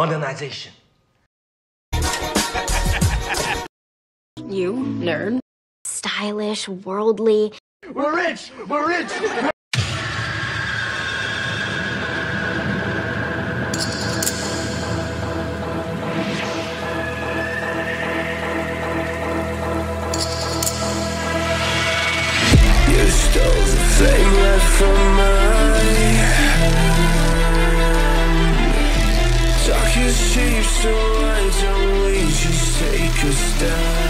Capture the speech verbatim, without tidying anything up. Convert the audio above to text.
modernization. You nerd. Stylish, worldly. We're rich! We're rich! You stole the thing left from mine. Talk your cheap so why don't we just take a step?